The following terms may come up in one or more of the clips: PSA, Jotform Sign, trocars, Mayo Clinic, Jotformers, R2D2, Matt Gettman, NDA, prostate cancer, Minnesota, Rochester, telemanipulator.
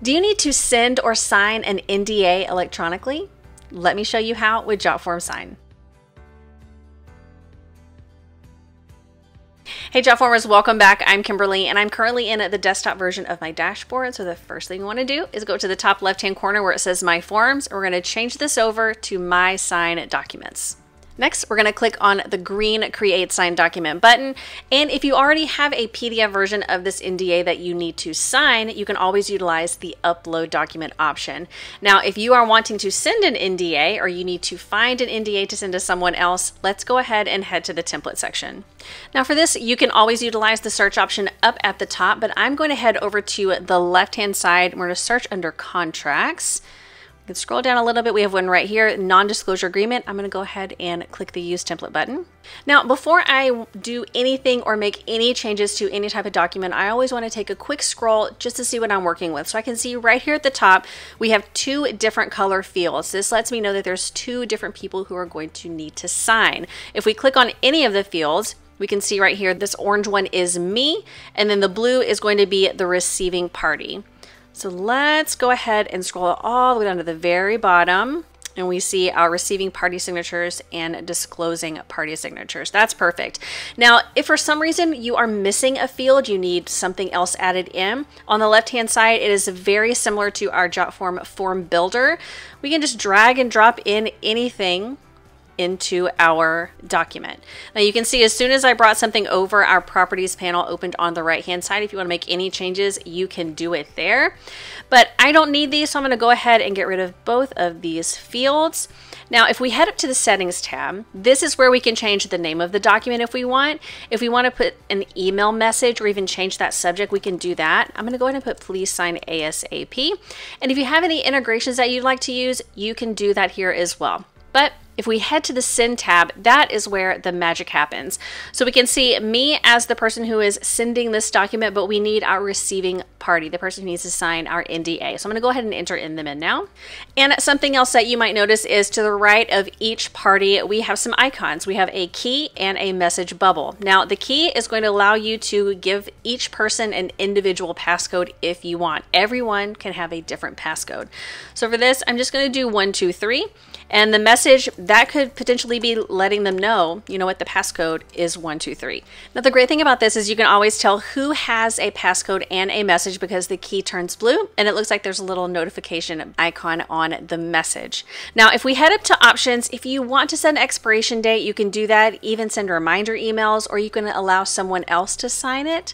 Do you need to send or sign an NDA electronically? Let me show you how with Jotform Sign. Hey Jotformers, welcome back. I'm Kimberly and I'm currently in the desktop version of my dashboard. So the first thing you want to do is go to the top left-hand corner where it says My Forms. We're going to change this over to My Sign Documents. Next, we're going to click on the green Create Sign Document button. And if you already have a PDF version of this NDA that you need to sign, you can always utilize the Upload Document option. Now, if you are wanting to send an NDA or you need to find an NDA to send to someone else, let's go ahead and head to the template section. Now for this, you can always utilize the search option up at the top, but I'm going to head over to the left-hand side. We're going to search under Contracts. Can scroll down a little bit. We have one right here, non-disclosure agreement. I'm going to go ahead and click the use template button. Now, before I do anything or make any changes to any type of document, I always want to take a quick scroll just to see what I'm working with. So I can see right here at the top, we have two different color fields. This lets me know that there's two different people who are going to need to sign. If we click on any of the fields, we can see right here, this orange one is me, and then the blue is going to be the receiving party. So let's go ahead and scroll all the way down to the very bottom and we see our receiving party signatures and disclosing party signatures. That's perfect. Now, if for some reason you are missing a field, you need something else added in. On the left-hand side, it is very similar to our Jotform form builder. We can just drag and drop in anything into our document. Now you can see as soon as I brought something over, our properties panel opened on the right hand side. If you want to make any changes, you can do it there. But I don't need these, so I'm going to go ahead and get rid of both of these fields. Now, if we head up to the settings tab, this is where we can change the name of the document if we want. If we want to put an email message or even change that subject, we can do that. I'm going to go ahead and put please sign ASAP. And if you have any integrations that you'd like to use, you can do that here as well. But if we head to the send tab, that is where the magic happens. So we can see me as the person who is sending this document, but we need our receiving party, the person who needs to sign our NDA. So I'm gonna go ahead and enter them in now. And something else that you might notice is to the right of each party, we have some icons. We have a key and a message bubble. Now the key is going to allow you to give each person an individual passcode if you want. Everyone can have a different passcode. So for this, I'm just gonna do 1, 2, 3, and the message, that could potentially be letting them know, you know what, the passcode is 1, 2, 3. Now the great thing about this is you can always tell who has a passcode and a message because the key turns blue and it looks like there's a little notification icon on the message. Now if we head up to options, if you want to send an expiration date, you can do that, even send reminder emails, or you can allow someone else to sign it.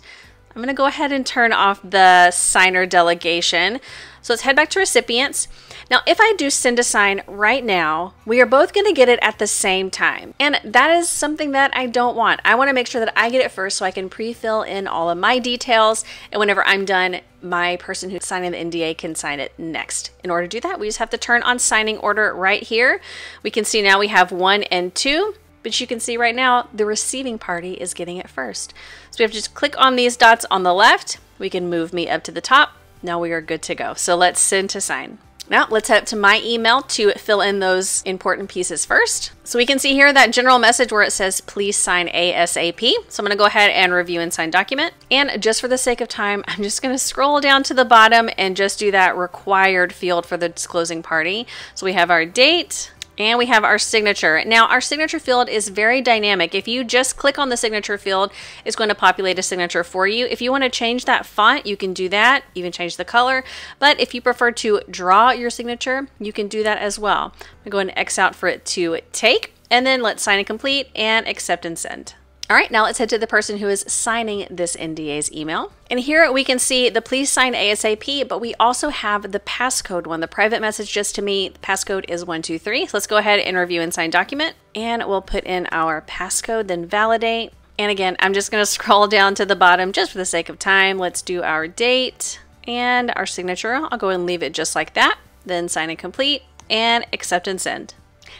I'm gonna go ahead and turn off the signer delegation. So let's head back to recipients. Now, if I do send a sign right now, we are both gonna get it at the same time. And that is something that I don't want. I wanna make sure that I get it first so I can pre-fill in all of my details. And whenever I'm done, my person who's signing the NDA can sign it next. In order to do that, we just have to turn on signing order right here. We can see now we have 1 and 2. But you can see right now, the receiving party is getting it first. So we have to just click on these dots on the left. We can move me up to the top. Now we are good to go. So let's send to sign. Now let's head up to my email to fill in those important pieces first. So we can see here that general message where it says, please sign ASAP. So I'm gonna go ahead and review and sign document. And just for the sake of time, I'm just gonna scroll down to the bottom and just do that required field for the disclosing party. So we have our date, and we have our signature. Now our signature field is very dynamic. If you just click on the signature field, it's going to populate a signature for you. If you want to change that font, you can do that, even change the color. But if you prefer to draw your signature, you can do that as well. I'm going to X out for it to take, and then let's sign and complete and accept and send. All right, now let's head to the person who is signing this NDA's email. And here we can see the please sign ASAP, but we also have the passcode one, the private message just to me. The passcode is 1, 2, 3. So let's go ahead and review and sign document. And we'll put in our passcode, then validate. And again, I'm just gonna scroll down to the bottom just for the sake of time. Let's do our date and our signature. I'll go and leave it just like that. Then sign and complete and accept and send.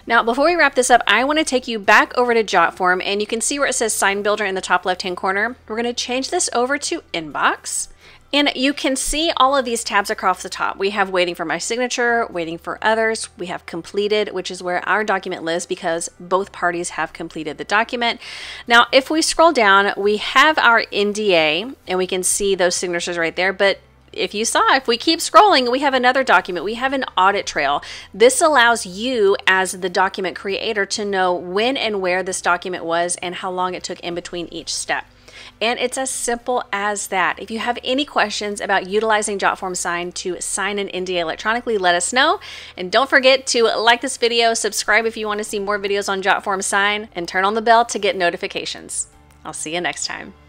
Now, before we wrap this up, I want to take you back over to Jotform, and you can see where it says Sign Builder in the top left-hand corner. We're going to change this over to Inbox. And you can see all of these tabs across the top. We have waiting for my signature, waiting for others. We have completed, which is where our document lives because both parties have completed the document. Now, if we scroll down, we have our NDA, and we can see those signatures right there, but if you saw, if we keep scrolling, we have another document. We have an audit trail. This allows you as the document creator to know when and where this document was and how long it took in between each step. And it's as simple as that. If you have any questions about utilizing Jotform Sign to sign an NDA electronically, let us know. And don't forget to like this video, subscribe if you want to see more videos on Jotform Sign, and turn on the bell to get notifications. I'll see you next time.